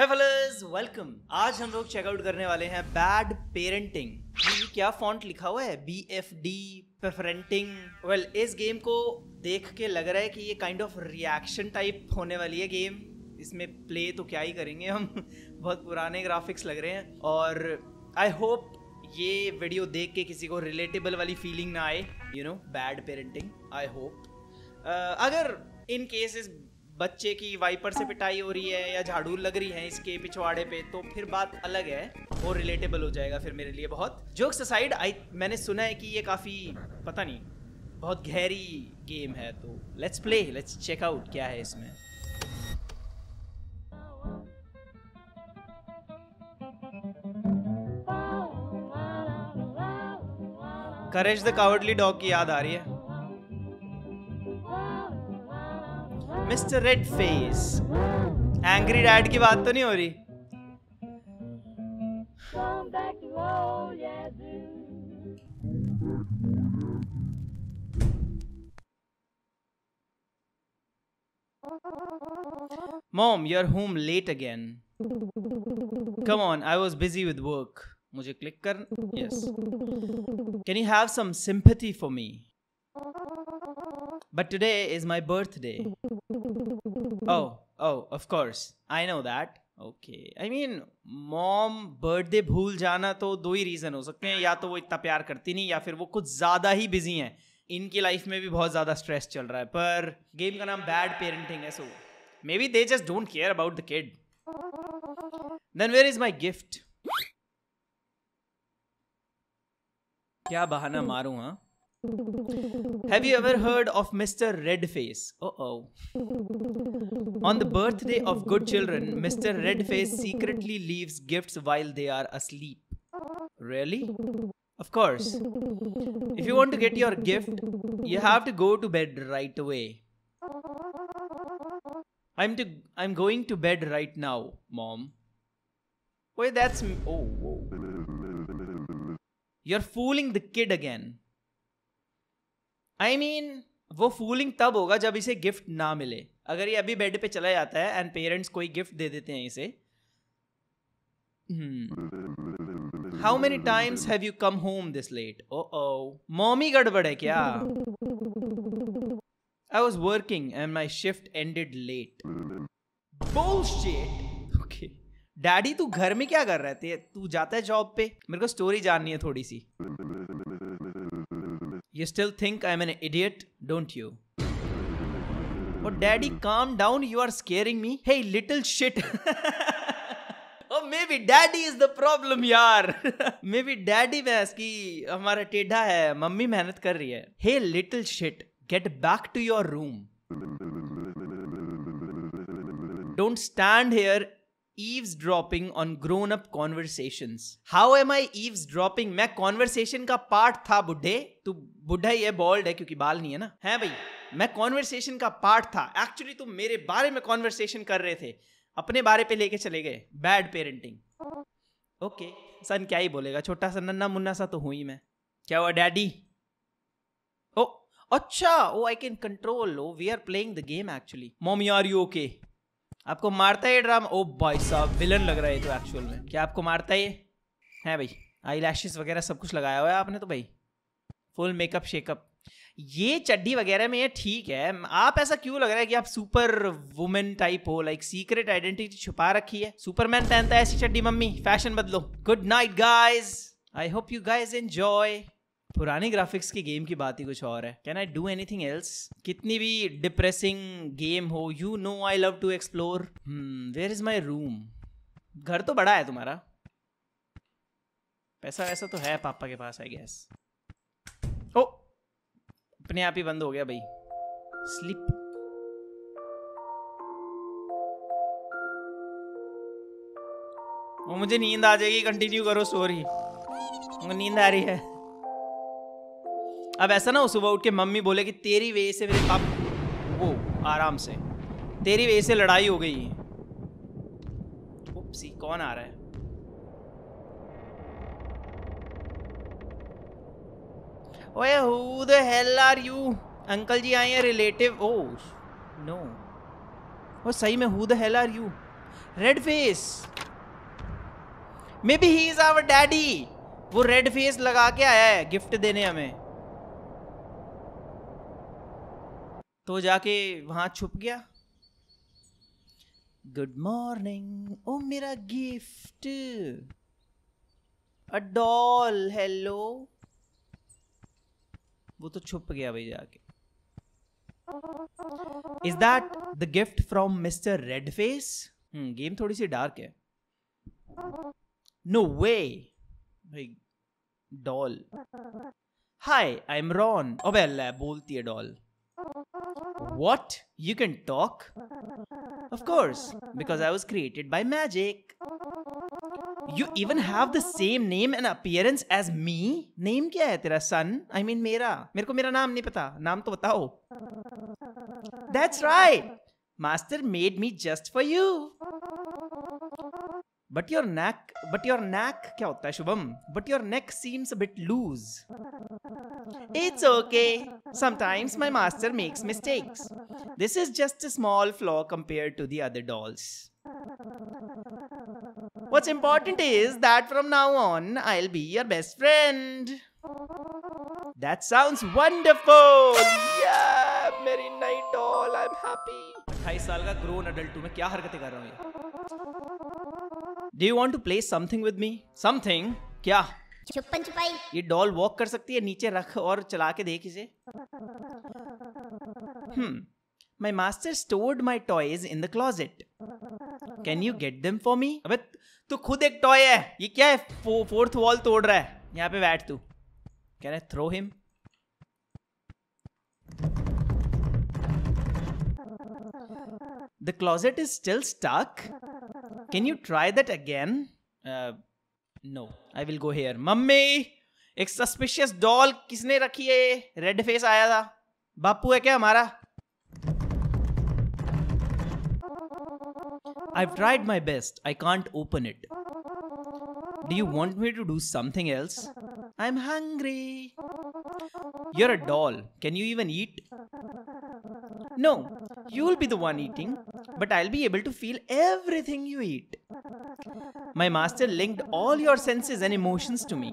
है fellas, welcome। आज हम लोग चेकआउट करने वाले हैं बैड पेरेंटिंग। क्या फॉन्ट लिखा हुआ है, BFD पेरेंटिंग। वेल इस गेम को देख के लग रहा है कि ये काइंड ऑफ रिएक्शन टाइप होने वाली है गेम। इसमें प्ले तो क्या ही करेंगे हम बहुत पुराने ग्राफिक्स लग रहे हैं। और आई होप ये वीडियो देख के किसी को रिलेटेबल वाली फीलिंग ना आए, you know, bad parenting. I hope अगर इन केसेस बच्चे की वाइपर से पिटाई हो रही है या झाड़ू लग रही है इसके पिछवाड़े पे तो फिर बात अलग है, वो रिलेटेबल हो जाएगा फिर मेरे लिए बहुत। जोक्स असाइड, मैंने सुना है कि ये काफ़ी, पता नहीं, बहुत गहरी गेम है। तो let's play, let's check out क्या है इसमें। करेज द कावर्डली डॉग की याद आ रही है। मिस्टर रेडफेस, एंग्री डैड की बात तो नहीं हो रही। Mom you are home late again, come on, I was busy with work. मुझे क्लिक कर, yes. Can you have some sympathy for me, but today is my birthday. Oh, of course. I know that. Okay. I mean, mom birthday भूल जाना तो दो ही reason हो सकते हैं, या तो वो इतना प्यार करती नहीं या फिर वो कुछ ज़्यादा ही बिजी हैं। इनकी लाइफ में भी बहुत ज़्यादा स्ट्रेस चल रहा है। पर गेम का नाम बैड पेरेंटिंग है, so maybe they just don't care about the kid. Then where is my gift? क्या बहाना मारूं, हाँ? Have you ever heard of Mr. Redface? Oh. On the birthday of good children, Mr. Redface secretly leaves gifts while they are asleep. Really? Of course. If you want to get your gift, you have to go to bed right away. I'm going to bed right now, Mom. Wait, that's whoa. You're fooling the kid again. I mean, वो fooling तब होगा जब इसे gift ना मिले। अगर ये अभी बेड पे चला जाता है एंड पेरेंट्स कोई गिफ्ट दे देते हैं इसे। How many times have you come home this late? Oh, mommy गड़बड़ है क्या? I was working and my shift ended late. Bullshit. Okay daddy, तू घर में क्या कर रहा है? तू जाता है जॉब पे? मेरे को स्टोरी जाननी है थोड़ी सी। You still think I'm an idiot, don't you? Oh, Daddy, calm down. You are scaring me. Hey, little shit. Oh, maybe Daddy is the problem, yaar. Maybe Daddy बस कि हमारा टेढ़ा है, मम्मी मेहनत कर रही है। Hey, little shit, get back to your room. Don't stand here eavesdropping on grown-up conversations. How am I eavesdropping? मैं conversation का part था बुड्ढे। तू बुड्ढा ही है, bald है क्योंकि बाल नहीं है ना। है भाई, मैं conversation का part था। Actually तुम मेरे बारे में conversation कर रहे थे, अपने बारे पे लेके चले गए। Bad parenting. Okay, सन क्या ही बोलेगा, छोटा सा नन्ना मुन्ना सा तो हूँ ही मैं। क्या हुआ डैडी? ओ अच्छा, oh I can control, oh we are playing the game actually. Mommy are you okay? आपको मारता है ड्राम? ओ भाई साहब, विलन लग रहा है तो एक्चुअल में। क्या आपको मारता है? हैं भाई, आई लैशेस वगैरह सब कुछ लगाया हुआ है आपने तो भाई, फुल मेकअप शेकअप। ये चड्डी वगैरह में ये ठीक है। आप ऐसा क्यों लग रहा है कि आप सुपर वुमेन टाइप हो, लाइक सीक्रेट आइडेंटिटी छुपा रखी है। सुपरमैन पहनता है ऐसी चड्डी। मम्मी फैशन बदलो। Good night guys, I hope you guys enjoy. पुराने ग्राफिक्स की गेम की बात ही कुछ और है। Can I do anything else? कितनी भी डिप्रेसिंग गेम हो, you know I love to explore. Where is my room? घर तो बड़ा है तुम्हारा, पैसा वैसा तो है पापा के पास आई गेस। ओ अपने आप ही बंद हो गया भाई। स्लिप। वो मुझे नींद आ जाएगी, कंटिन्यू करो स्टोरी, मुझे नींद आ रही है। अब ऐसा ना हो सुबह उठ के मम्मी बोले कि तेरी वजह से मेरे पाप, वो आराम से, तेरी वजह से लड़ाई हो गई है। ओपसी, कौन आ रहा है? ओए who the hell are you? Uncle जी आए हैं रिलेटिव। ओह नो, वो सही में who the hell are you? Red face, maybe he is our daddy. वो रेड फेस लगा के आया है गिफ्ट देने हमें, तो जाके वहां छुप गया। गुड मॉर्निंग, ओ मेरा गिफ्ट, अ डॉल, हेलो। वो तो छुप गया भाई जाके। Is that the gift from mister red face? Game थोड़ी सी डार्क है। नो वे भाई, doll. Hi I am Ron. अबे अल्लाह, बोलती है doll. What? You can talk? Of course, because I was created by magic. You even have the same name and appearance as me. Name क्या है तेरा son? I mean मेरा, मेरे को मेरा नाम नहीं पता, नाम तो बताओ। That's right. Master made me just for you. But your neck क्या होता है Shubham? But your neck seems a bit loose. It's okay. Sometimes my master makes mistakes. This is just a small flaw compared to the other dolls. What's important is that from now on, I'll be your best friend. That sounds wonderful. Yeah, मेरी नई doll, I'm happy. 28 साल का grown adult हूँ मैं, क्या हरकतें कर रहा हूँ ये? Do you want to play something with me? Something? क्या? छुपन छुपाई। ये डॉल वॉक कर सकती है, नीचे रख और चला के देख इसे। My master stored my toys in the closet. Can you get them for me? अबे तू खुद एक टॉय है, ये क्या है? फोर्थ वॉल तोड़ रहा है। यहाँ पे बैठ तू। Can I throw him? The closet is still stuck. Can you try that again? No, I will go here. Mummy, एक सस्पिशियस डॉल किसने रखी है? रेड फेस आया था, बापू है क्या हमारा? I've tried my best. I can't open it. Do you want me to do something else? I'm hungry. You're a doll. Can you even eat? No, you'll be the one eating, but I'll be able to feel everything you eat. My master linked all your senses and emotions to me,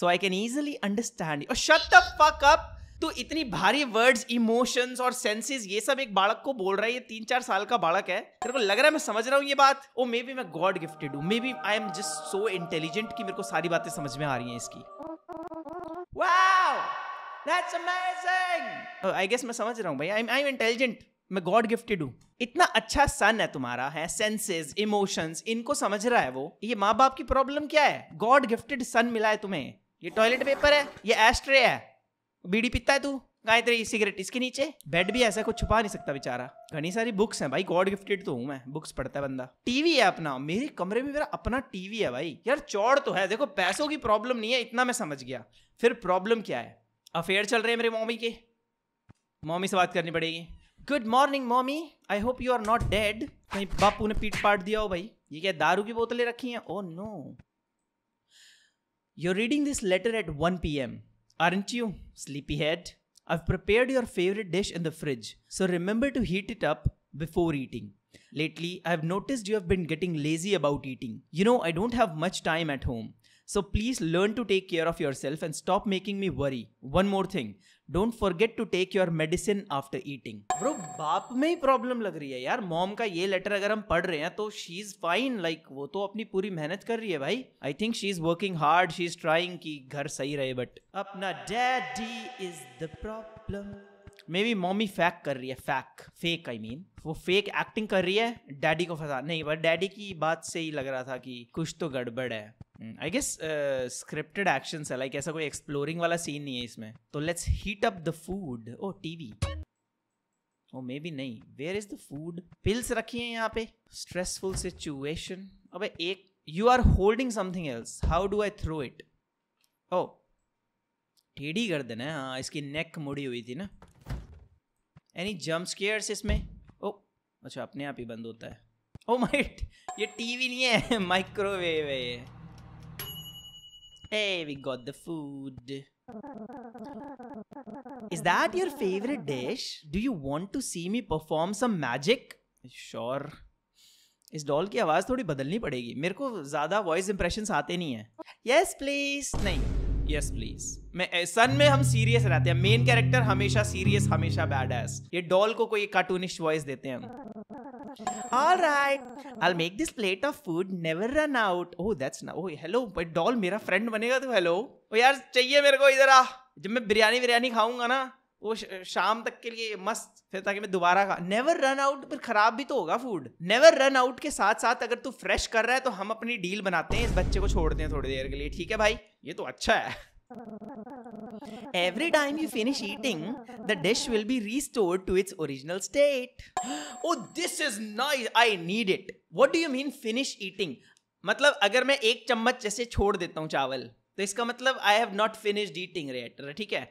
so I can easily understand you. Oh, shut the fuck up! तू इतनी भारी words, emotions और senses ये सब एक बालक को बोल रहा है। ये 3-4 साल का बालक है। तेरे को लग रहा है मैं समझ रहा हूँ ये बात? Oh, maybe मैं God gifted हूँ। Maybe I am just so intelligent कि मेरे को सारी बातें समझ में आ रही हैं इसकी। Wow, that's amazing! Oh, I guess मैं समझ रहा हूँ भाई। I'm intelligent. मैं गॉड गिफ्टेड हूँ। इतना अच्छा सन है तुम्हारा, है सेंसेस, इमोशंस, इनको समझ रहा है वो। ये माँ बाप की प्रॉब्लम क्या है? गॉड गिफ्टेड सन मिला है तुम्हें। ये टॉयलेट पेपर है, ये एस्ट्रे है, बीड़ी पीता है तू, गायत्री सिगरेट इसके नीचे। बेड भी ऐसा कुछ छुपा नहीं सकता बेचारा। घनी सारी बुक्स हैं भाई, गॉड गिफ्टेड तो हूँ मैं, बुक्स पढ़ता है बंदा। टीवी है अपना, मेरे कमरे में मेरा अपना टीवी है भाई। यार चौड़ तो है, देखो पैसों की प्रॉब्लम नहीं है, इतना मैं समझ गया। फिर प्रॉब्लम क्या है? अफेयर चल रहे हैं मेरे मॉमी के, मॉमी से बात करनी पड़ेगी। Good morning mommy, I hope you are not dead. कहीं बापू ने पीट पाट दिया हो भाई। ये क्या दारू की बोतलें रखी हैं? Oh no, you are reading this letter at 1 PM, aren't you sleepy head? I have prepared your favourite dish in the fridge, so remember to heat it up before eating. Lately I have noticed you have been getting lazy about eating. You know I don't have much time at home, so please learn to take care of yourself and stop making me worry. One more thing, don't forget to take your medicine after eating. Bro, बाप में ही problem लग रही है यार। Mom का ये letter अगर हम पढ़ रहे हैं तो शी इज फाइन, लाइक वो तो अपनी पूरी मेहनत कर रही है भाई। I think she is working hard, she is trying कि घर सही रहे, बट अपना daddy is the problem. Maybe mommy fake कर रही है, फेक आई मीन, वो फेक एक्टिंग कर रही है डैडी को फंसा नहीं। पर डैडी की बात से ही लग रहा था कि कुछ तो गड़बड़ है। आई गेस स्क्रिप्टेड एक्शंस है, लाइक ऐसा कोई एक्सप्लोरिंग वाला सीन नहीं है इसमें। तो let's heat up the food. Oh TV, oh maybe नहीं। Where is the food? Pills रखी है यहाँ पे। Stressful situation. अबे एक, you are holding something else, how do I throw it? Oh टेढ़ी गर्दन है, हाँ इसकी नेक मुड़ी हुई थी ना। एनी जम्प स्केयर्स इसमें? ओ अच्छा, अपने आप ही बंद होता है। ओ माय, ये टीवी नहीं है, माइक्रोवेव है ये। Hey, we got the food. Is that your favorite dish? Do you want to see me perform some magic? Sure. इस डॉल की आवाज़ थोड़ी बदलनी पड़ेगी, मेरे को ज़्यादा वॉइस इंप्रेशंस आते नहीं हैं। यस प्लीज नहीं, यस प्लीज। मैं सन में हम सीरियस रहते हैं, मेन कैरेक्टर हमेशा सीरियस, हमेशा बैडएस। ये डॉल को कोई कार्टूनिश वॉइस देते हैं हम। All right, I'll make this plate of food never run out. Oh, that's now. Oh, hello. But doll मेरा friend बनेगा तो hello. Oh यार चाहिए मेरे को इधर आ। जब मैं बिरयानी बिरयानी खाऊंगा ना, वो शाम तक के लिए मस्त, फिर ताकि मैं दोबारा खा। Never run out पर खराब भी तो होगा food. Never run out के साथ साथ अगर तू fresh कर रहा है तो हम अपनी डील बनाते हैं, इस बच्चे को छोड़ते हैं थोड़ी देर के लिए, ठीक है भाई? ये तो अच्छा है। Every time you finish eating, the dish will be restored to its original state. Oh, this is nice. I need it. What do you mean finish eating? मतलब अगर मैं एक चम्मच जैसे छोड़ देता हूँ चावल, तो इसका मतलब I have not finished eating yet. ठीक है,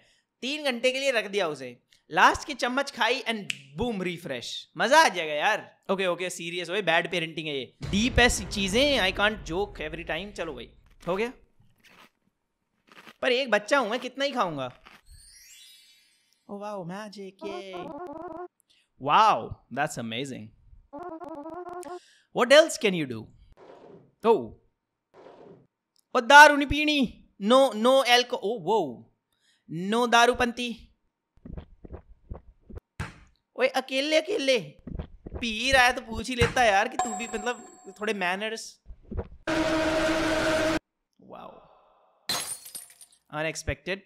3 घंटे के लिए रख दिया उसे, लास्ट के चम्मच खाई एंड बूम रिफ्रेश, मजा आ जाएगा यार। ओके ओके सीरियस हो, बैड पेरेंटिंग है ये, डीप है चीजें, I can't joke every time. चलो भाई हो गया, पर एक बच्चा हूँ मैं, कितना ही खाऊंगा। ओ वाओ मैजिक, ये wow that's amazing. What else can you do? Oh दारू नहीं पीनी, नो नो एल्कोहल, वो नो दारूपंती। ओए अकेले अकेले पी रहा है तो पूछ ही लेता यार कि तू भी मतलब थोड़े मैनर्स। Wow unexpected.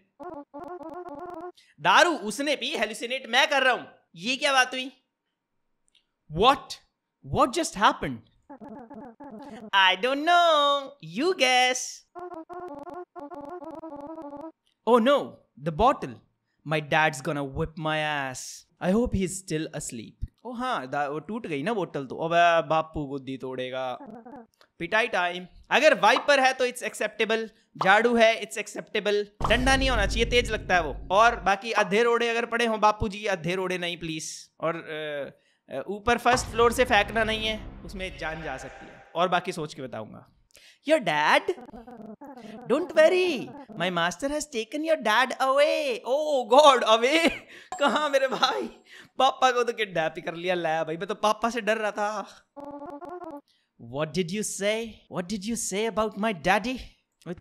दारू उसने पी, हेलुसिनेट मैं कर रहा हूं। ये क्या बात हुई? What just happened? I don't know. You guess. Oh no, the bottle. My dad's gonna whip my ass. I hope he's still asleep. Oh हाँ, वो टूट गई ना बोतल तो। अब बापू बुद्धि तोड़ेगा। पिटाई टाइम। अगर वाइपर है तो इट्स एक्सेप्टेबल, झाड़ू है इट्स एक्सेप्टेबल, डंडा नहीं होना चाहिए, तेज लगता है वो। और बाकी अधेड़ ओढ़े अगर पड़े हो बापू जी, अधेड़ ओढ़े नहीं प्लीज। और ऊपर फर्स्ट फ्लोर से फेंकना नहीं है, उसमें जान जा सकती है। और बाकी सोच के बताऊंगा। Your dad, don't worry, my master has taken your dad away. Oh god, away कहाँ मेरे भाई? पापा को तो किडनैप ही कर लिया। लाया भाई, मैं तो पापा से डर रहा था। What did you say about my daddy?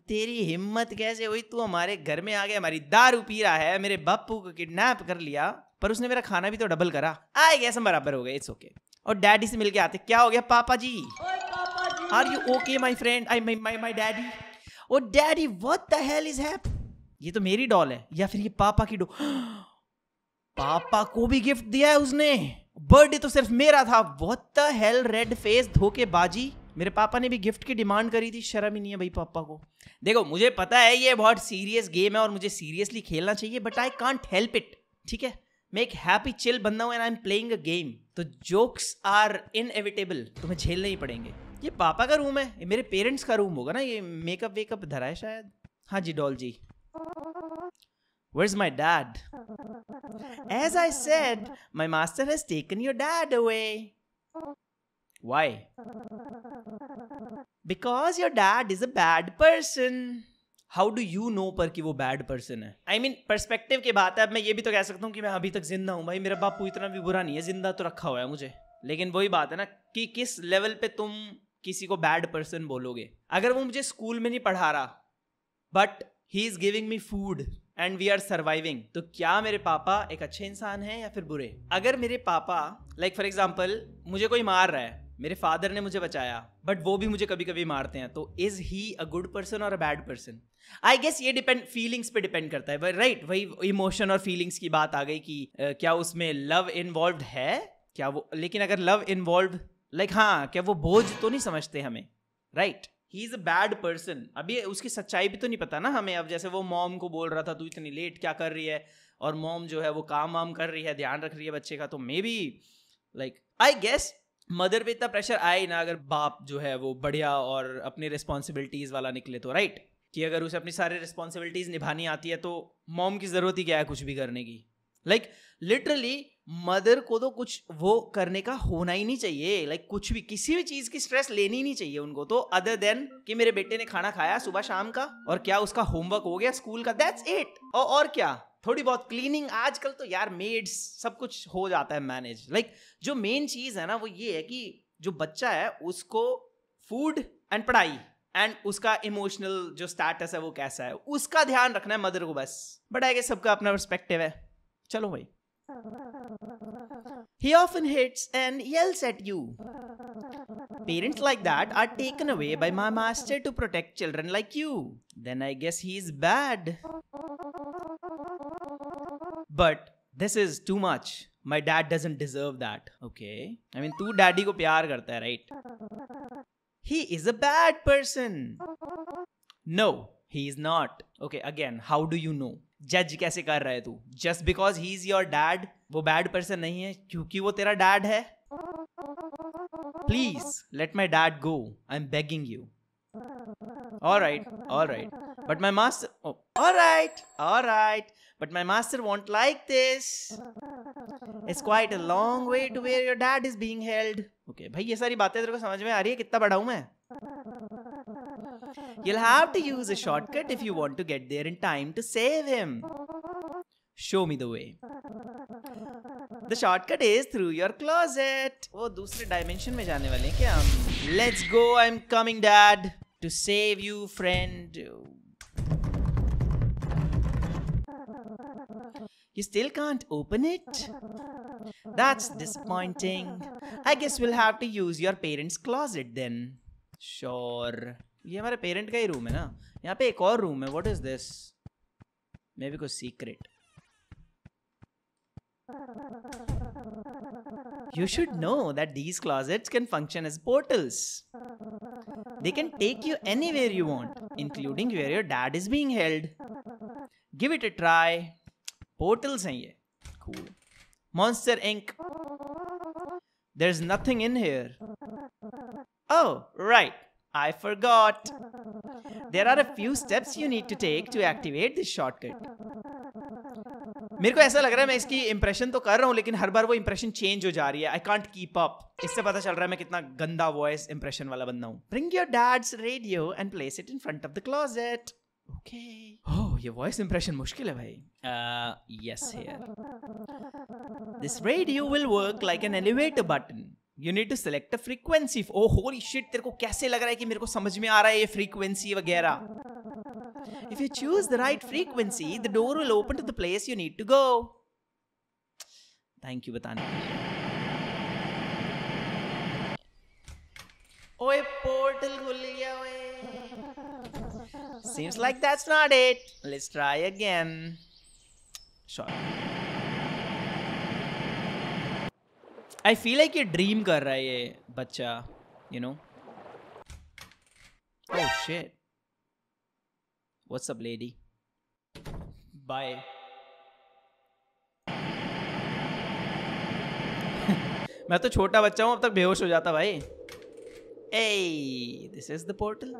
तेरी हिम्मत कैसे हुई, तू हमारे घर में आ गया, हमारी दारू पी रहा है, मेरे बापू को किडनैप कर लिया, पर उसने मेरा खाना भी तो डबल करा। आई गेस हम बराबर हो गए, इट्स ओके। और डैडी से मिलके आते। क्या हो गया पापा जी? Are you okay my friend? I my daddy. Oh daddy what the hell is hap? ये तो मेरी डॉल है, या फिर ये पापा की डॉल। पापा को भी गिफ्ट दिया है उसने, बर्थडे तो सिर्फ मेरा था। What the hell red face, धोखेबाजी। मेरे पापा ने भी गिफ्ट की डिमांड करी थी, शर्म ही नहीं है भाई पापा को। देखो मुझे पता है ये बहुत सीरियस गेम है और मुझे सीरियसली खेलना चाहिए, but I can't help it. ठीक है, मैं एक हैप्पी चिल बंदा हूँ and I am playing a game, तो जोक्स आर इनएविटेबल, तुम्हें झेलने ही पड़ेंगे। ये पापा का रूम है, ये मेरे पेरेंट्स का रूम होगा ना, ये मेकअप वेकअप धरा है शायद। हाँ जी doll ji. Where's my dad? As I said, my master has taken your dad away. Why? Because your dad is a bad person. How do you know पर कि वो bad person है? I mean perspective की बात है। अब मैं ये भी तो कह सकता हूँ कि मैं अभी तक जिंदा हूँ भाई, मेरा बापू इतना भी बुरा नहीं है, जिंदा तो रखा हुआ है मुझे। लेकिन वही बात है ना कि किस लेवल पे तुम किसी को बैड पर्सन बोलोगे। अगर वो मुझे स्कूल में नहीं पढ़ा रहा but he is giving me food and we are surviving, तो क्या मेरे पापा एक अच्छे इंसान हैं या फिर बुरे? अगर मेरे पापा लाइक फॉर एग्जाम्पल मुझे कोई मार रहा है, मेरे फादर ने मुझे बचाया बट वो भी मुझे कभी कभी मारते हैं, तो is he a good person और a bad person? I guess ये डिपेंड, फीलिंग्स पे डिपेंड करता है राइट वही इमोशन और फीलिंग्स की बात आ गई कि क्या उसमें लव इन्वॉल्व है, क्या वो, लेकिन अगर लव इन्वॉल्व लाइक हाँ, क्या वो बोझ तो नहीं समझते हमें, right? He is a bad person. अभी उसकी सच्चाई भी तो नहीं पता ना हमें। अब जैसे वो मॉम को बोल रहा था तू इतनी लेट क्या कर रही है, और मॉम जो है वो काम वाम कर रही है, ध्यान रख रही है बच्चे का, तो maybe like I guess mother पे इतना प्रेशर आए ही ना अगर बाप जो है वो बढ़िया और अपनी रिस्पॉन्सिबिलिटीज वाला निकले तो, राइट? कि अगर उसे अपनी सारी रिस्पॉन्सिबिलिटीज निभानी आती है तो मॉम की जरूरत ही क्या है कुछ भी करने की? लाइक लिटरली मदर को तो कुछ वो करने का होना ही नहीं चाहिए, लाइक कुछ भी, किसी भी चीज़ की स्ट्रेस लेनी नहीं चाहिए उनको, तो अदर देन कि मेरे बेटे ने खाना खाया सुबह शाम का और क्या उसका होमवर्क हो गया स्कूल का, दैट्स इट। और क्या, थोड़ी बहुत क्लीनिंग, आजकल तो यार मेड्स सब कुछ हो जाता है मैनेज। लाइक जो मेन चीज़ है ना वो ये है कि जो बच्चा है उसको फूड एंड पढ़ाई एंड उसका इमोशनल जो स्टेटस है वो कैसा है उसका ध्यान रखना है मदर को बस। बट आई गेस सबका अपना पर्सपेक्टिव है। चलो भाई। He often hits and yells at you. Parents like that are taken away by my master to protect children like you. Then I guess he is bad. But this is too much. My dad doesn't deserve that. Okay. I mean, तू daddy को प्यार करता है, right? He is a bad person. No, he is not. Okay, again, how do you know? जज कैसे कर रहा है तू? Just because he is your dad वो बैड पर्सन नहीं है क्योंकि वो तेरा डैड है। Please let my dad go, I am begging you. Alright but my master, alright but my master won't like this. It's quite a long way to where your dad is being held. Okay भाई, ये सारी बातें तेरे को समझ में आ रही है? कितना बड़ा हूं मैं? You'll have to use a shortcut if you want to get there in time to save him. Show me the way. The shortcut is through your closet. वो दूसरे dimension में जाने वाले हैं क्या हम? Let's go, I'm coming, Dad, to save you, friend. You still can't open it? That's disappointing. I guess we'll have to use your parents' closet then. Sure. ये हमारे पेरेंट का ही रूम है ना। यहाँ पे एक और रूम है। What is this? Maybe कुछ secret. You should know that these closets can function as portals. They can take you anywhere you want, including where your dad is being held. Give it a try. Portals हैं ये। Cool. Monster Inc. There is nothing in here. Oh right, I forgot. There are a few steps you need to take to activate this shortcut. मेरे को ऐसा लग रहा है मैं इसकी इंप्रेशन तो कर रहा हूँ लेकिन हर बार वो इंप्रेशन चेंज हो जा रही है। I can't keep up. इससे पता चल रहा है मैं कितना गंदा वॉइस इंप्रेशन वाला बंदा हूँ। Bring your dad's radio and place it in front of the closet. Okay. Oh, ये वॉइस इंप्रेशन मुश्किल है भाई। Yes here. This radio will work like an elevator button. You need to select a frequency. Oh holy shit, तेरे को कैसे लग रहा है कि मेरे को समझ में आ रहा है ये frequency वगैरह? If you choose the right frequency, the door will open to the place you need to go. Thank you बताने के लिए। ओए portal खुल गया ओए। Seems like that's not it. Let's try again. Sure. I feel like ये dream कर रहा है ये बच्चा, you know. Oh shit, what's up lady, bye. मैं तो छोटा बच्चा हूँ, अब तक बेहोश हो जाता भाई। ए this is the portal,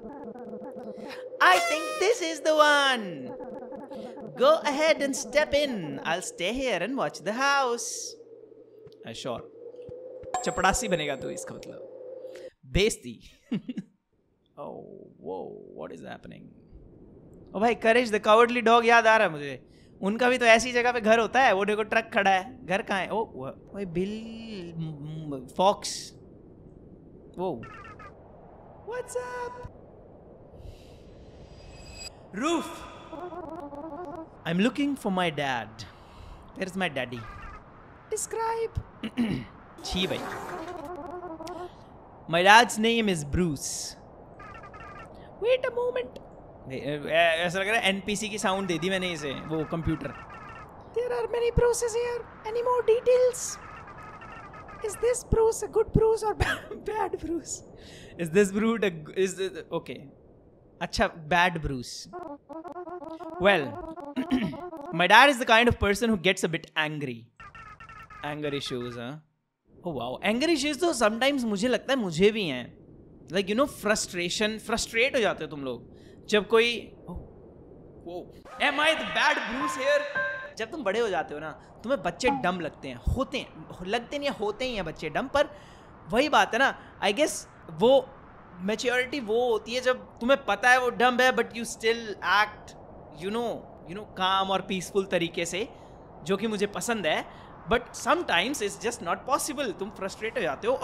I think this is the one. Go ahead and step in, I will stay here and watch the house. Sure, चपड़ासी बनेगा तो इसका मतलब बेइज्जती। ओह वो व्हाट इज हैपनिंग? ओ भाई, करेज द कावर्डली डॉग याद आ रहा है मुझे। उनका भी तो ऐसी जगह पे घर होता है। वो देखो ट्रक खड़ा है, घर कहाँ है? ओ भाई बिल फॉक्स। वो what's up roof. I am looking for my dad. Where is my daddy? Describe. छी भाई। My dad's name is Bruce. Wait a moment. ऐसा लग रहा है NPC की साउंड दे दी मैंने इसे, वो computer. There are many Bruces here. Any more details? Is this Bruce a good Bruce or bad Bruce? Is this Bruce okay? अच्छा, bad Bruce. Well, my dad is the kind of person who gets a bit angry. Anger issues, huh? Oh wow, anger issues तो sometimes मुझे लगता है मुझे भी हैं, like you know frustration, frustrate हो जाते हो तुम लोग जब कोई am I the bad Bruce here? जब तुम बड़े हो जाते हो ना, तुम्हें बच्चे डम लगते हैं, होते हैं, लगते नहीं होते ही हैं बच्चे डम। पर वही बात है ना, आई गेस वो मेच्योरिटी वो होती है जब तुम्हें पता है वो डम है but you still act, you know, calm और पीसफुल तरीके से, जो कि मुझे पसंद है। But sometimes it's just not possible, तुम फ्रस्ट्रेट हो जाते हो।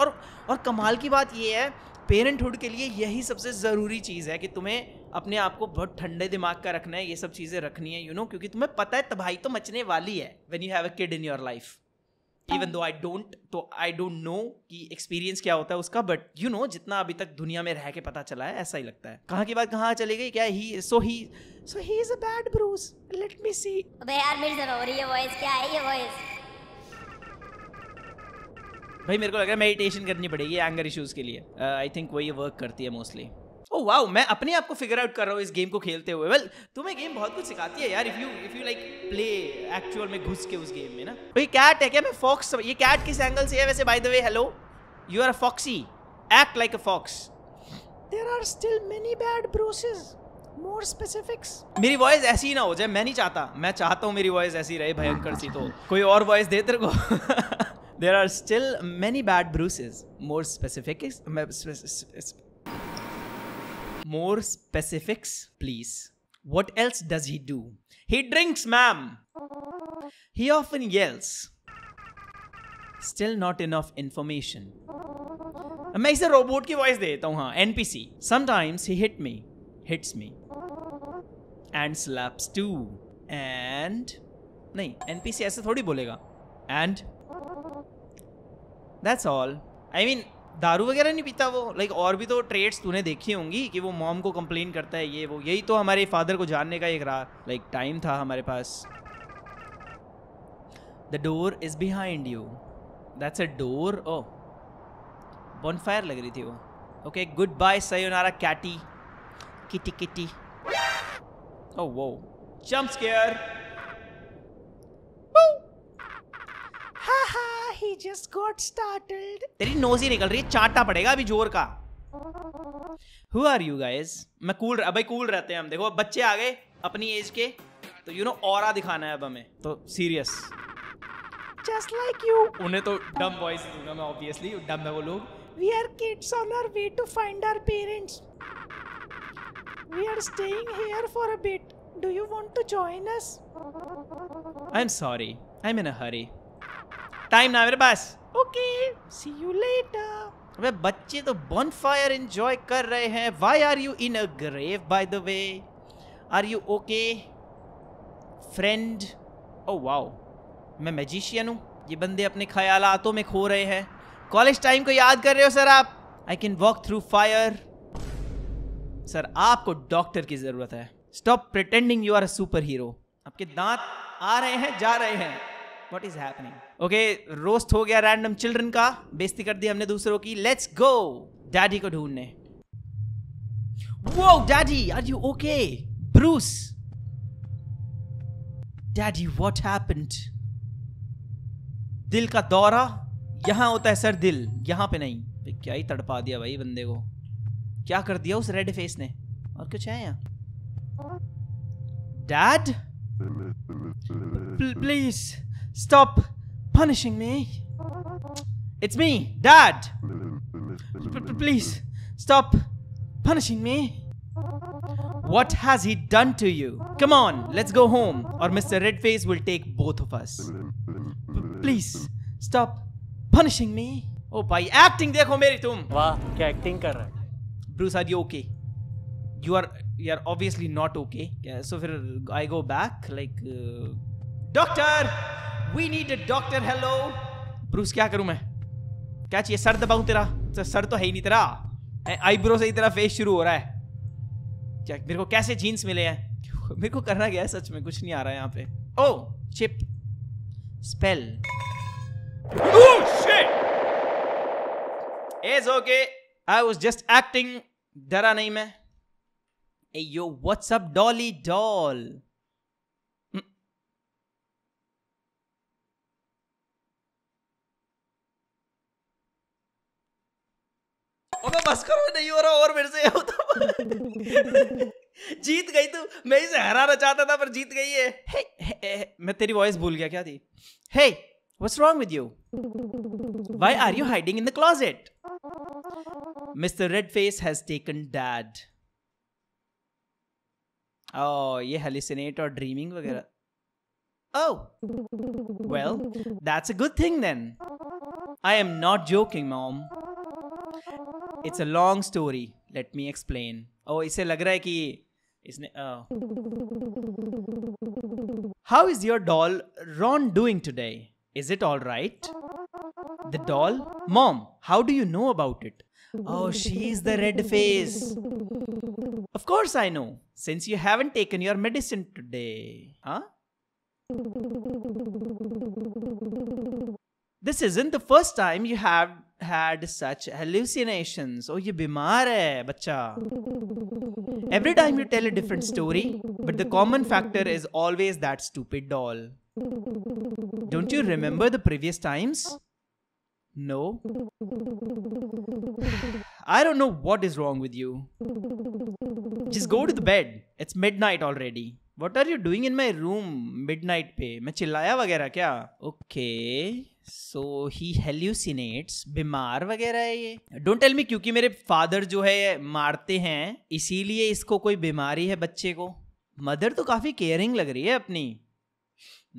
और कमाल की बात ये है, पेरेंटहुड के लिए यही सबसे ज़रूरी चीज़ है कि तुम्हें अपने आप को बहुत ठंडे दिमाग का रखना है, ये सब चीज़ें रखनी है, यू नो, क्योंकि तुम्हें पता है तबाही तो मचने वाली है when you have a kid in your life. Even though I don't know कि एक्सपीरियंस क्या होता है उसका, बट यू नो जितना अभी तक दुनिया में रह के पता चला है ऐसा ही लगता है। कहाँ की बात कहाँ चली गई क्या? He is a bad Bruce, let me see. अबे यार मेरी जरा हो रही है वॉइस, क्या है ये वॉइस? भाई मेरे को लग रहा है मेडिटेशन करनी पड़ेगी एंगर इश्यूज के लिए। आई थिंक वही वर्क करती है मोस्टली। ओह वाओ, मैं अपने आप को फिगर आउट कर रहा हूँ इस गेम को खेलते हुए। वेल तुम्हें गेम बहुत कुछ सिखाती है यार, if you like play actual में घुस के उस गेम में ना। भाई कैट है क्या? मैं फॉक्स। ये कैट किस एंगल से है वैसे? By the way hello, you are a foxy, act like a fox. There are still many bad bruises, more specifics. मेरी वॉइस ऐसी ही ना हो जाए, मैं नहीं चाहता। मैं चाहता हूँ मेरी वॉइस ऐसी रहे भयंकर सी, तो कोई और वॉइस दे तेरे को। There are still many bad bruises, more specifics please. What else does he do? He drinks, ma'am. He often yells. Still not enough information. मैं इसे रोबोट की वॉइस दे देता हूँ। हाँ, NPC. Sometimes he hits me and slaps too. And नहीं, NPC ऐसे थोड़ी बोलेगा। And That's all. I mean, दारू वगैरह नहीं पीता वो। Like, और भी तो ट्रेड्स तूने देखी होंगी कि वो मॉम को कंप्लेन करता है ये वो। यही तो हमारे फादर को जानने का एक राह लाइक टाइम था हमारे पास। The door is behind you. That's a door. Oh, bonfire लग रही थी वो। Okay, goodbye, sayonara, catty, kitty, kitty. Oh wow, jump scare. He just got startled. तेरी नोज ही निकल रही है, चाटा पड़ेगा अभी जोर का। Who are you guys? मैं cool, भाई cool रहते हैं हम। देखो बच्चे आ गए अपनी एज के, तो यू नो ऑरा दिखाना है अब हमें, तो सीरियस। Just like you. उन्हें तो dumb voice दूंगा मैं obviously, dumb है वो लोग। We are kids on our way to find our parents. We are staying here for a bit. Do you want to join us? I'm sorry. I'm in a hurry. Time ना मेरे पास। Okay, see you later. अबे बच्चे तो bonfire enjoy कर रहे हैं। Why are you in a grave by the way? Are you okay friend? Oh wow, मैं मैजिशियन हूँ। ये बंदे अपने ख्यालातों में खो रहे हैं। कॉलेज टाइम को याद कर रहे हो सर आप? I can walk through fire. Sir आपको डॉक्टर की जरूरत है। Stop pretending you are a super hero. आपके दांत आ रहे हैं जा रहे हैं। What is happening? Okay, roast हो गया random children का, बेइज्जती कर दी हमने दूसरों की। Let's go, daddy को ढूंढने। Wow, daddy, are you okay? Bruce, daddy, what happened? दिल का दौरा यहाँ होता है सर, दिल यहाँ पे नहीं। क्या ही तड़पा दिया भाई बंदे को, क्या कर दिया उस रेड फेस ने? और कुछ है यहाँ? Dad, please. Stop punishing me. It's me, Dad. Please stop punishing me. What has he done to you? Come on, let's go home, or Mr. Redface will take both of us. Please stop punishing me. Oh, bhai, acting देखो मेरी तुम। वाह, क्या acting कर रहा है? Bruce, are you okay? You are obviously not okay. Yeah, so फिर I go back like doctor. We need a doctor. Hello, Bruce क्या करूं मैं? क्या चाहिए? सर दबाऊं तेरा? सर तो है ही नहीं तेरा, आईब्रो से ही तेरा फेस शुरू हो रहा है। क्या मेरे को कैसे जीन्स मिले हैं? मेरे को करना क्या है सच में? कुछ नहीं आ रहा है यहाँ पे। Oh chip spell. Oh shit, it's okay, I was just acting, डरा नहीं मैं। ए yo, what's up Dolly doll? बस करो, नहीं हो रहा और मेरे से हो तो। जीत गई तू, मैं इसे हराना चाहता था पर जीत गई है। hey, hey, मैं तेरी वॉइस भूल गया क्या थी? Hey, what's wrong with you? Why are you hiding in the closet? Mr. Redface has taken Dad. Oh, ये hallucinate और ड्रीमिंग वगैरह। Oh, well, that's a good thing then. I am not joking, Mom. It's a long story. Let me explain. Oh, इसे लग रहा है कि इसने How is your doll Ron doing today? Is it all right? The doll? Mom, how do you know about it? Oh, she's the red face. Of course I know, since you haven't taken your medicine today. Huh? This isn't the first time you have had such hallucinations. Oh, you bimar hai, bacha. Every time you tell a different story, but the common factor is always that stupid doll. Don't you remember the previous times? No. I don't know what is wrong with you. Just go to the bed. It's midnight already. What are you doing in my room midnight पे? मैं चिल्लाया वगैरह क्या? Okay. So he hallucinates. बीमार वगैरह है ये. Don't tell me क्योंकि मेरे father जो है मारते हैं इसीलिए इसको कोई बीमारी है बच्चे को. Mother तो काफी caring लग रही है अपनी.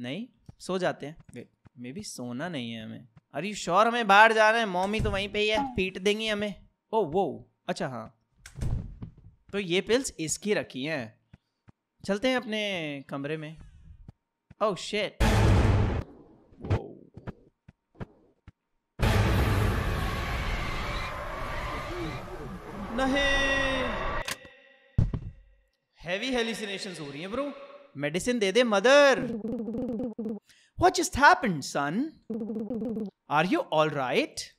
नहीं सो जाते हैं. Wait, maybe सोना नहीं है हमें. Are you sure हमें बाहर जाना है? मॉमी तो वहीं पे ही है. पीट देंगी हमें. Oh wow. अच्छा हाँ. तो ये पिल्स इसकी रखी हैं. चलते हैं अपने कमरे में. Oh shit. नहीं. Heavy hallucinations हो रही हैं bro. Medicine they they mother. What just happened son? Are you all right?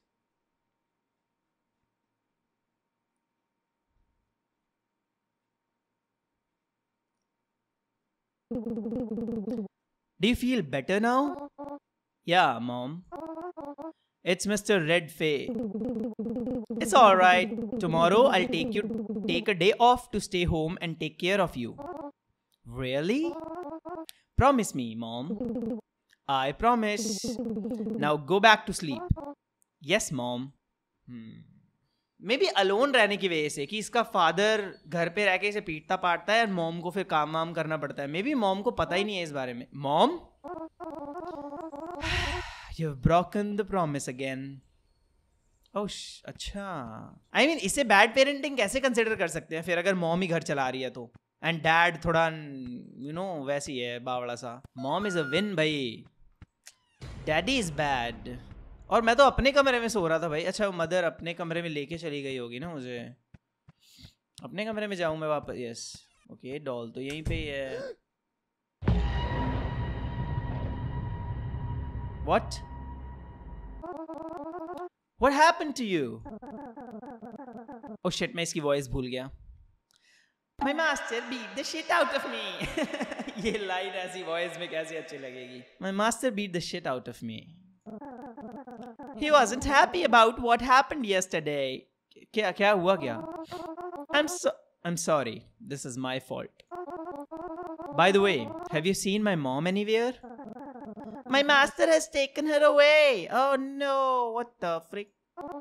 Do you feel better now? Yeah, Mom. It's Mr. Redface. It's all right. Tomorrow I'll take a day off to stay home and take care of you. Really? Promise me, Mom. I promise. Now go back to sleep. Yes, Mom. Maybe alone रहने की वजह से कि इसका father घर पे रह के इसे पीटता पाटता है और मॉम को फिर काम वाम करना पड़ता है. मे बी मॉम को पता ही नहीं है इस बारे में. Mom, you have broken the promise again. Oh अच्छा. आई मीन इसे बैड पेरेंटिंग कैसे कंसिडर कर सकते हैं फिर अगर मॉम ही घर चला रही है तो. एंड डैड थोड़ा यू नो वैसी है बावड़ा सा. मॉम इज अ विन भाई. Daddy is bad. और मैं तो अपने कमरे में सो रहा था भाई. अच्छा मदर अपने कमरे में लेके चली गई होगी ना मुझे. अपने कमरे में जाऊं मैं वापस. Yes okay. डॉल तो यहीं पे ही है. What what happened to you? Oh shit मैं इसकी वॉइस भूल गया. My master beat the shit out of me. ये लाइन ऐसी वॉइस में कैसी अच्छी लगेगी. My master beat the shit out of me. He wasn't happy about what happened yesterday. क्या हुआ क्या? I'm sorry. This is my fault. By the way, have you seen my mom anywhere? My master has taken her away. Oh no! What the freak?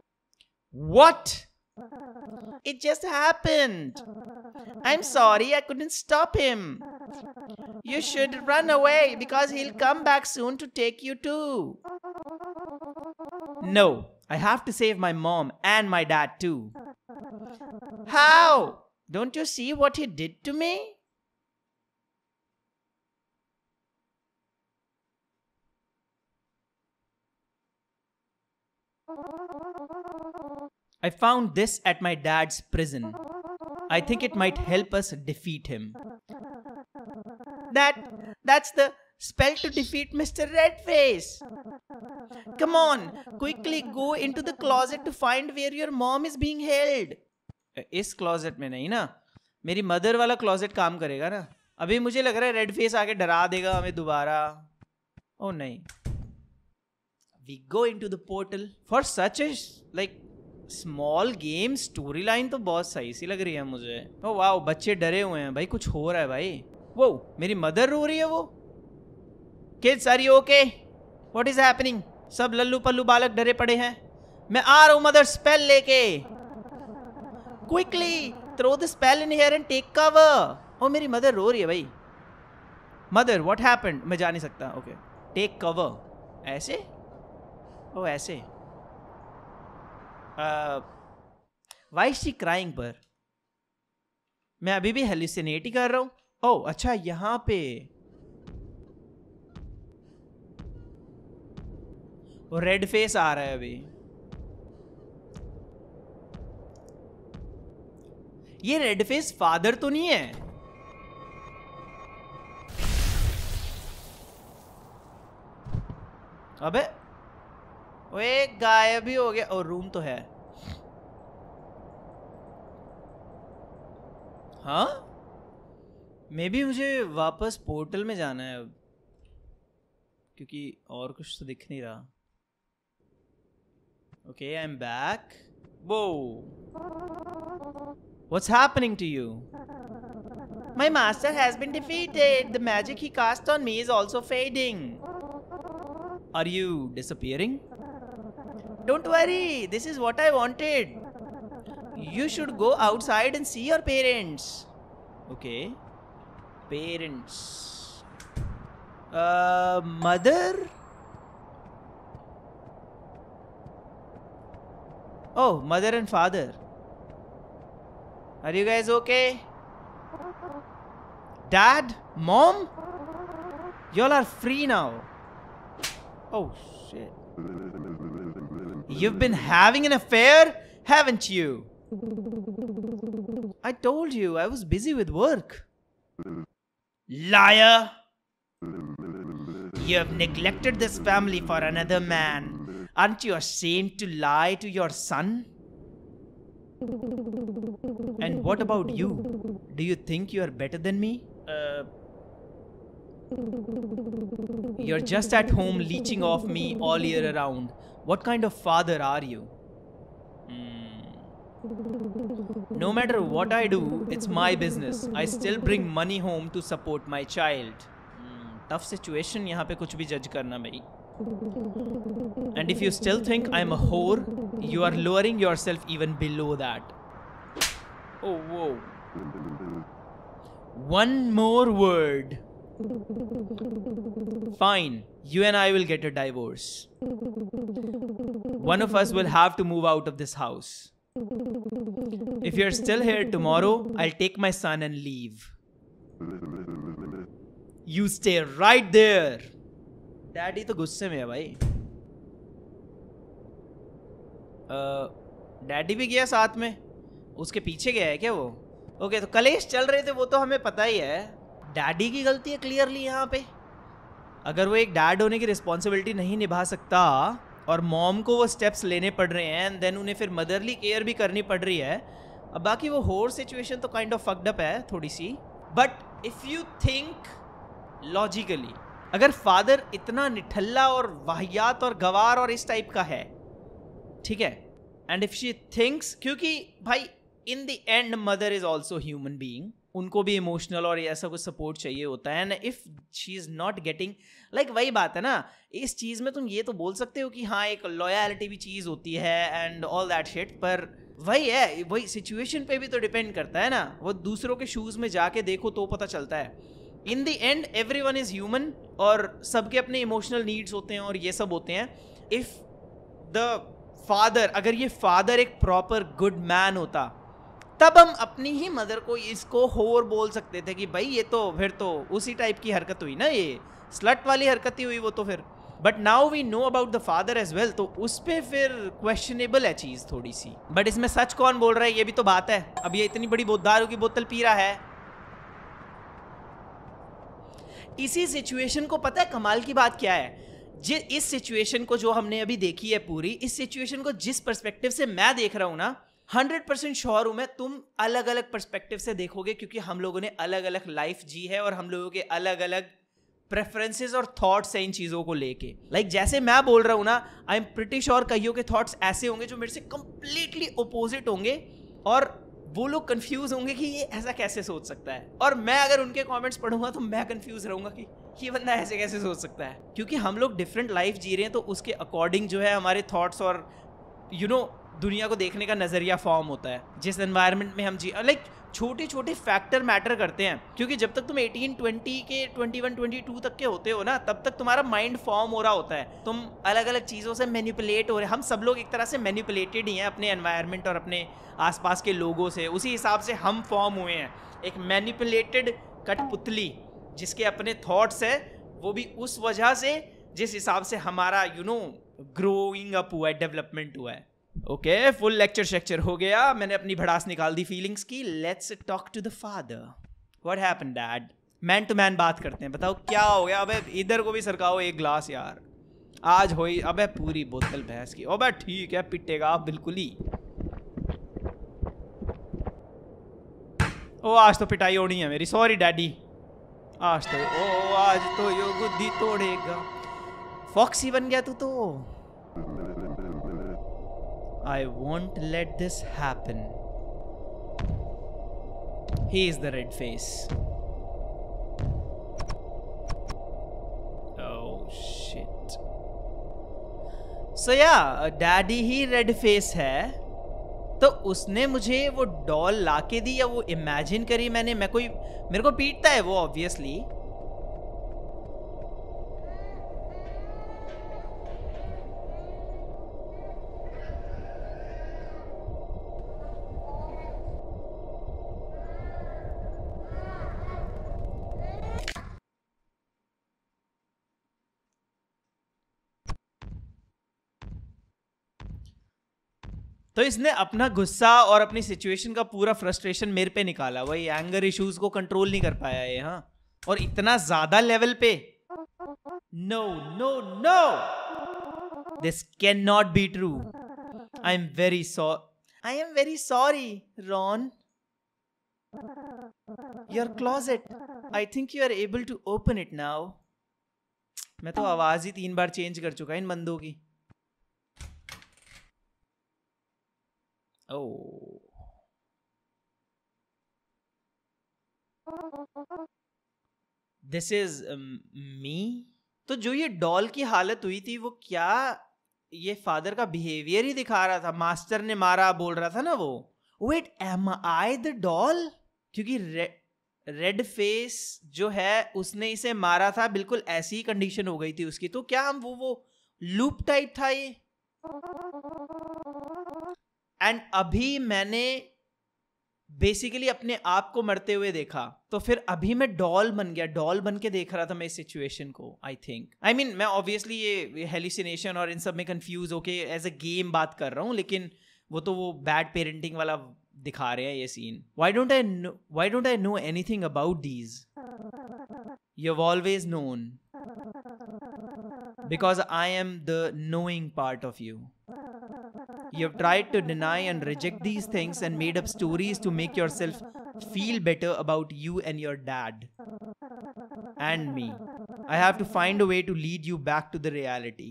What? It just happened. I'm sorry. I couldn't stop him. You should run away because he'll come back soon to take you too. No, I have to save my mom and my dad too. How? Don't you see what he did to me? I found this at my dad's prison. I think it might help us defeat him. That's the spell to defeat Mr. Redface. Come on, quickly go into the closet to find where your mom is being held. इस closet में नहीं ना. मेरी mother वाला closet काम करेगा ना. अभी मुझे लग रहा है रेड फेस आके डरा देगा हमें दोबारा. ओ नहीं. We go into the portal. For such a like small game story line तो बहुत सही सी लग रही है मुझे. ओ वाव बच्चे डरे हुए हैं भाई. कुछ हो रहा है भाई. वो मेरी मदर रो रही है. वो kids are you okay? What is happening? सब लल्लू पल्लू बालक डरे पड़े हैं. मैं आ रहा हूं मदर स्पेल लेके. Quickly throw the spell in here and take cover. ओ मेरी मदर रो रही है भाई. मदर व्हाट हैपेंड, मैं जा नहीं सकता. ओके टेक कवर, ऐसे ओ ऐसे. वाई इज शी क्राइंग पर मैं अभी भी हेल्यूसिनेट ही कर रहा हूँ. ओह अच्छा यहाँ पे रेड फेस आ रहा है अभी. ये रेड फेस फादर तो नहीं है? अबे ओए गायब ही हो गया. और रूम तो है. हाँ मे बी मुझे वापस पोर्टल में जाना है अब, क्योंकि और कुछ तो दिख नहीं रहा. Okay I am back. वो What's happening to you? My master has been defeated. The magic he cast on me is also fading. Are you disappearing? Don't worry. This is what I wanted. You should go outside and see your parents. Okay. Parents. Mother? Oh, mother and father. Are you guys okay? Dad? Mom? Y'all are free now. Oh shit. You've been having an affair, haven't you? I told you I was busy with work. Liar! You have neglected this family for another man. Aren't you ashamed to lie to your son? And what about you? Do you think you are better than me? You're just at home leeching off me all year around. What kind of father are you? No matter what I do, it's my business. I still bring money home to support my child. Tough situation. यहाँ पे कुछ भी judge करना भाई. And if you still think I'm a whore, you are lowering yourself even below that. Oh, whoa. One more word. Fine. You and I will get a divorce. One of us will have to move out of this house. If you're still here tomorrow, I'll take my son and leave. You stay right there. Daddy तो गुस्से में है भाई. Daddy भी गया साथ में. उसके पीछे गया है क्या वो? ओके तो कलेश चल रहे थे वो तो हमें पता ही है. डैडी की गलती है क्लियरली यहाँ पे. अगर वो एक डैड होने की रिस्पॉन्सिबिलिटी नहीं निभा सकता और मॉम को वो स्टेप्स लेने पड़ रहे हैं एंड देन उन्हें फिर मदरली केयर भी करनी पड़ रही है. अब बाकी वो होर सिचुएशन तो काइंड ऑफ फक्ड अप है थोड़ी सी. But if you think logically, अगर फादर इतना निठल्ला और वाहियात और गवार और इस टाइप का है, ठीक है, एंड इफ शी थिंक्स, क्योंकि भाई in the end mother is also human being, उनको भी इमोशनल और ऐसा कुछ सपोर्ट चाहिए होता है. And if she is not getting, like वही बात है ना, इस चीज़ में तुम ये तो बोल सकते हो कि हाँ एक लॉयल्टी भी चीज़ होती है एंड ऑल दैट शिट, पर वही है, वही सिचुएशन पे भी तो डिपेंड करता है ना. वो दूसरों के शूज़ में जाके देखो तो पता चलता है. In the end everyone is human और सबके अपने इमोशनल नीड्स होते हैं और ये सब होते हैं. इफ़ द फादर, अगर ये फादर एक प्रॉपर गुड मैन होता तब हम अपनी ही मदर को इसको होर बोल सकते थे कि भाई ये तो फिर तो उसी टाइप की हरकत हुई ना, ये स्लट वाली हरकत ही हुई वो तो फिर. But now we know about the father as well, तो उस पर फिर क्वेश्चनेबल है चीज़ थोड़ी सी. बट इसमें सच कौन बोल रहा है ये भी तो बात है. अब ये इतनी बड़ी दारू की बोतल पी रहा है. इसी सिचुएशन को, पता है कमाल की बात क्या है, इस सिचुएशन को जो हमने अभी देखी है पूरी, इस सिचुएशन को जिस पर्सपेक्टिव से मैं देख रहा हूँ ना, 100% श्योर हूँ मैं तुम अलग अलग पर्सपेक्टिव से देखोगे, क्योंकि हम लोगों ने अलग अलग लाइफ जी है और हम लोगों के अलग अलग प्रेफरेंसेस और थॉट्स हैं इन चीज़ों को लेके. लाइक जैसे मैं बोल रहा हूँ ना, आई एम प्रिटी श्योर कईयों के थॉट्स ऐसे होंगे जो मेरे से कंप्लीटली ओपोजिट होंगे और वो लोग कन्फ्यूज होंगे कि ये ऐसा कैसे सोच सकता है. और मैं अगर उनके कमेंट्स पढ़ूंगा तो मैं कन्फ्यूज रहूंगा कि ये बंदा ऐसे कैसे सोच सकता है, क्योंकि हम लोग डिफरेंट लाइफ जी रहे हैं. तो उसके अकॉर्डिंग जो है हमारे थॉट्स और यू नो दुनिया को देखने का नज़रिया फॉर्म होता है जिस एनवायरनमेंट में हम जी. लाइक छोटे छोटे फैक्टर मैटर करते हैं, क्योंकि जब तक तुम 18, 20 के 21, 22 तक के होते हो ना, तब तक तुम्हारा माइंड फॉर्म हो रहा होता है, तुम अलग अलग चीज़ों से मैनिपुलेट हो रहे। हम सब लोग एक तरह से मैनिपुलेटेड ही हैं अपने एनवायरनमेंट और अपने आसपास के लोगों से, उसी हिसाब से हम फॉर्म हुए हैं। एक मैनिपुलेटेड कठपुतली जिसके अपने थॉट्स है, वो भी उस वजह से जिस हिसाब से हमारा ग्रोइंग अप हुआ है, डेवलपमेंट हुआ है। ओके, फुल लेक्चर शेक्चर हो गया, मैंने अपनी भड़ास निकाल दी फीलिंग्स की। Let's talk to the father, what happened dad. Man to man बात करते हैं, बताओ क्या हो गया। अबे इधर को भी सरकाओ एक ग्लास यार, आज होई। अबे पूरी बोतल भैंस की। अबे ठीक है, पिटेगा आप बिल्कुल ही। ओ आज तो पिटाई होनी है मेरी, सॉरी डैडी। आज तो ओ आज तो यो गुद्दी तोड़ेगा। फॉक्सी बन गया तू तो। I won't let this happen. He is the red face. Oh shit. So yeah, daddy he red face है, तो उसने मुझे वो डॉल लाके दी या वो इमेजिन करी मैंने। मैं कोई मेरे को पीटता है वो ऑब्वियसली। तो इसने अपना गुस्सा और अपनी सिचुएशन का पूरा फ्रस्ट्रेशन मेरे पे निकाला, वही एंगर इश्यूज को कंट्रोल नहीं कर पाया ये। हाँ, और इतना ज्यादा लेवल पे। No no no, this can not be true. I am very sorry Ron, your closet, I think you are able to open it now. मैं तो आवाज ही 3 बार चेंज कर चुका इन बंदों की। Oh. This is me? तो जो ये डॉल की हालत हुई थी, वो क्या ये फादर का बिहेवियर ही दिखा रहा था। मास्टर ने मारा बोल रहा था ना वो। Wait, am I the doll? क्योंकि रेड फेस जो है उसने इसे मारा था, बिल्कुल ऐसी ही कंडीशन हो गई थी उसकी। तो क्या हम वो लूप टाइप था ये। एंड अभी मैंने बेसिकली अपने आप को मरते हुए देखा, तो फिर अभी मैं डॉल बन गया। डॉल बन के देख रहा था मैं इस सिचुएशन को। आई थिंक मैं ऑब्वियसली ये हेल्यूसिनेशन और इन सब में कंफ्यूज होके एज अ गेम बात कर रहा हूँ, लेकिन वो बैड पेरेंटिंग वाला दिखा रहे हैं ये scene. Why don't I know anything about these, you have always known because I am the knowing part of you. You have tried to deny and reject these things and made up stories to make yourself feel better about you and your dad and me. I have to find a way to lead you back to the reality.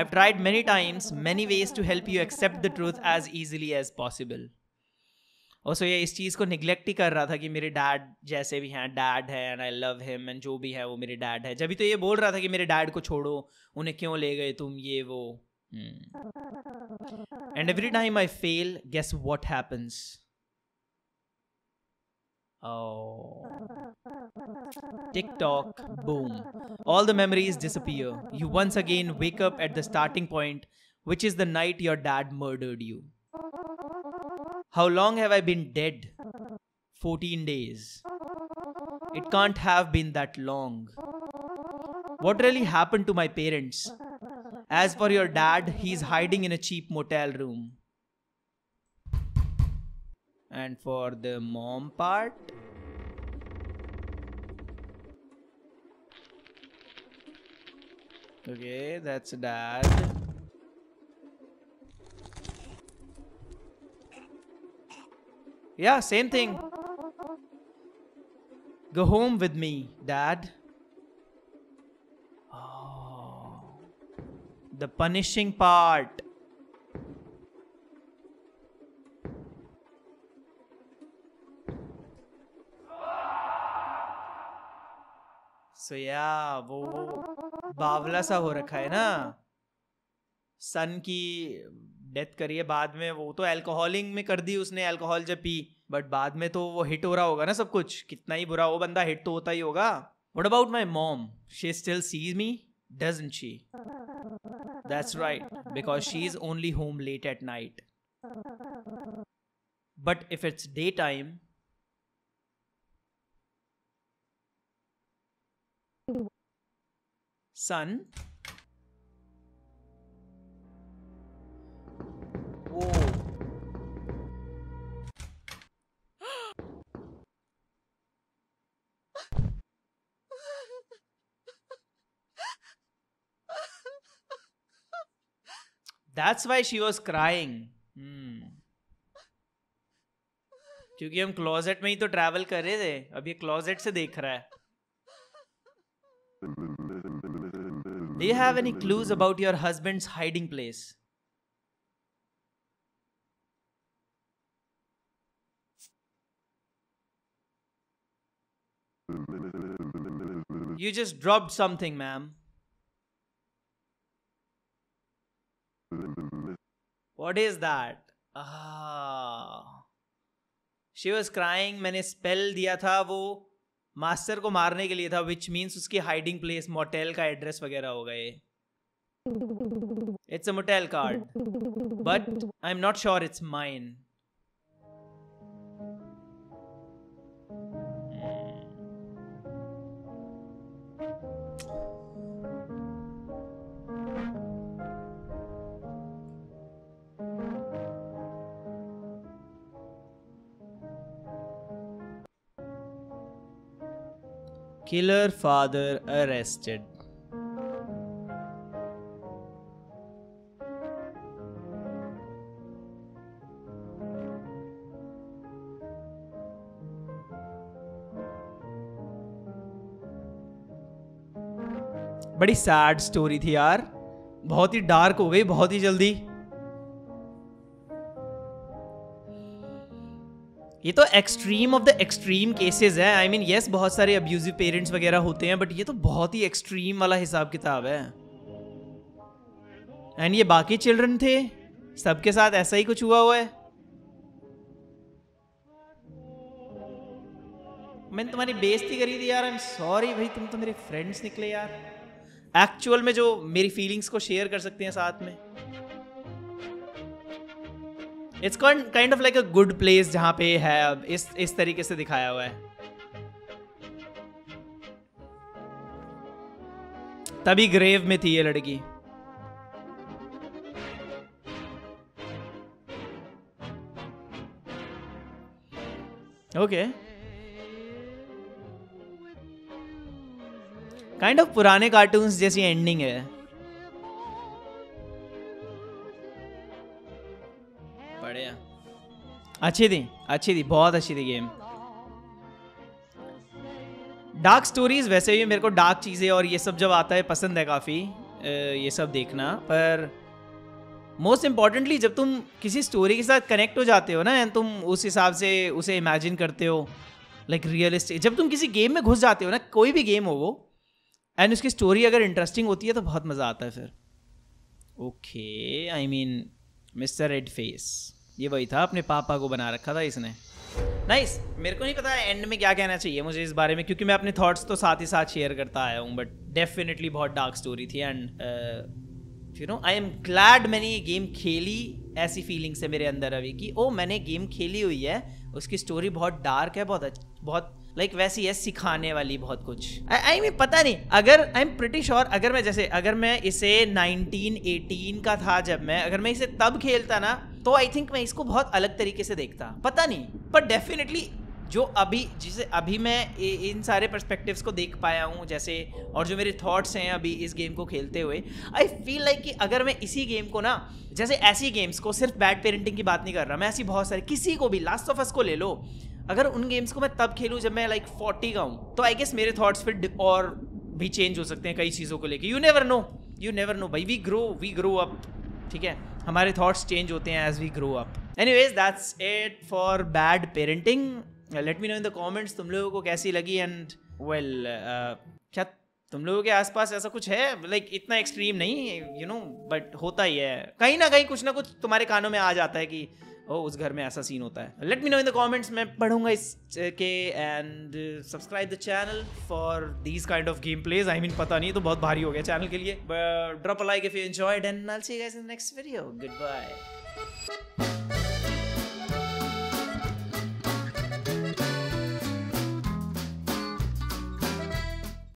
I've tried many times, many ways to help you accept the truth as easily as possible. Also, ये इस चीज़ को neglect ही कर रहा था कि मेरे dad जैसे भी हैं, dad है and I love him and जो भी है वो मेरे dad है। जब तो ये बोल रहा था कि मेरे dad को छोड़ो, उन्हें क्यों ले गए तुम ये वो। And every time I fail, guess what happens? Oh, TikTok, boom! All the memories disappear. You once again wake up at the starting point, which is the night your dad murdered you. How long have I been dead? 14 days. It can't have been that long. What really happened to my parents? As for your dad, he's hiding in a cheap motel room. And for the mom part, okay, that's dad. Yeah, same thing. Go home with me, dad. The punishing part. So yeah, वो बावला सा हो रखा है ना। सन की death करी है बाद में, वो तो अल्कोहलिंग में कर दी उसने। अल्कोहल जब पी बट बाद में तो वो हिट हो रहा होगा ना सब कुछ, कितना ही बुरा वो बंदा हिट तो होता ही होगा. What about my mom, she still sees me doesn't she? That's right, because she is only home late at night. But if it's day time, son, वो That's why she was crying. क्योंकि हम closet में ही तो travel कर रहे थे, अब ये क्लोजेट से देख रहा है. Do you have any clues about your husband's hiding place? You just dropped something, ma'am. What is that? She was crying. मैंने स्पेल दिया था वो मास्टर को मारने के लिए था, which means उसकी हाइडिंग प्लेस मोटेल का एड्रेस वगैरह होगा ये. It's a motel card, but I'm not sure it's mine. Killer father arrested. बड़ी सैड स्टोरी थी यार, बहुत ही डार्क हो गई बहुत ही जल्दी. ये तो extreme of the extreme cases है. आई मीन यस, बहुत सारे अब्यूजिव पेरेंट्स वगैरह होते हैं, बट ये तो बहुत ही एक्सट्रीम वाला हिसाब किताब है. एंड ये बाकी चिल्ड्रन थे, सबके साथ ऐसा ही कुछ हुआ है. मैंने तुम्हारी बेइज्जती करी थी यार, आई एम सॉरी भाई, तुम तो मेरे फ्रेंड्स निकले यार. एक्चुअल में जो मेरी फीलिंग्स को शेयर कर सकते हैं साथ में. It's kind of like a good place जहाँ पे है इस तरीके से दिखाया हुआ है. तभी ग्रेव में थी ये लड़की. ओके, काइंड ऑफ पुराने कार्टून्स जैसी एंडिंग है. अच्छी थी, अच्छी थी, बहुत अच्छी थी गेम. डार्क स्टोरीज, वैसे भी मेरे को डार्क चीज़ें और ये सब जब आता है पसंद है काफ़ी ये सब देखना. पर मोस्ट इम्पॉर्टेंटली जब तुम किसी स्टोरी के साथ कनेक्ट हो जाते हो ना, एंड तुम उस हिसाब से उसे इमेजिन करते हो लाइक रियलिस्टिक. जब तुम किसी गेम में घुस जाते हो ना, कोई भी गेम हो वो, एंड उसकी स्टोरी अगर इंटरेस्टिंग होती है तो बहुत मज़ा आता है फिर. Okay, I mean mister Redface, ये वही था, अपने पापा को बना रखा था इसने. नाइस. मेरे को नहीं पता एंड में क्या कहना चाहिए मुझे इस बारे में, क्योंकि मैं अपने थॉट्स तो साथ ही साथ शेयर करता आया हूँ. बट डेफिनेटली बहुत डार्क स्टोरी थी. And you know, I am glad मैंने ये गेम खेली. ऐसी फीलिंग्स है मेरे अंदर अभी कि ओ मैंने गेम खेली हुई है, उसकी स्टोरी बहुत डार्क है, बहुत लाइक वैसी है सिखाने वाली बहुत कुछ. आई मीन पता नहीं, अगर आई एम प्रिटी श्योर अगर मैं इसे 1918 का था जब मैं, अगर मैं इसे तब खेलता ना तो आई थिंक मैं इसको बहुत अलग तरीके से देखता, पता नहीं. पर डेफिनेटली जो अभी जिसे अभी मैं इन सारे पर्सपेक्टिव्स को देख पाया हूँ जैसे, और जो मेरे थॉट्स हैं अभी इस गेम को खेलते हुए, आई फील लाइक कि अगर मैं इसी गेम को ना, जैसे ऐसी गेम्स को, सिर्फ बैड पेरेंटिंग की बात नहीं कर रहा मैं, ऐसी बहुत सारी, किसी को भी, लास्ट ऑफ अस को ले लो, अगर उन गेम्स को मैं तब खेलूँ जब मैं लाइक 40 का हूँ, तो आई गेस मेरे थॉट्स फिर और भी चेंज हो सकते हैं कई चीज़ों को लेके. यू नेवर नो भाई, वी ग्रो अप. ठीक है, हमारे थॉट्स चेंज होते हैं as we grow up. Anyways, that's it for bad parenting. Let me know in the comments तुम लोगों को कैसी लगी. एंड वेल, क्या तुम लोगों के आसपास ऐसा कुछ है लाइक इतना एक्सट्रीम नहीं, यू नो, बट होता ही है कहीं ना कहीं, कुछ ना कुछ तुम्हारे कानों में आ जाता है कि उस घर में ऐसा सीन होता है। Let me know in the comments, मैं पढ़ूंगा इसके। And subscribe the channel for these kind of game plays. I mean पता नहीं, तो बहुत भारी हो गया चैनल के लिए। Drop a like if you enjoyed and I will see you guys in the next video. Good bye.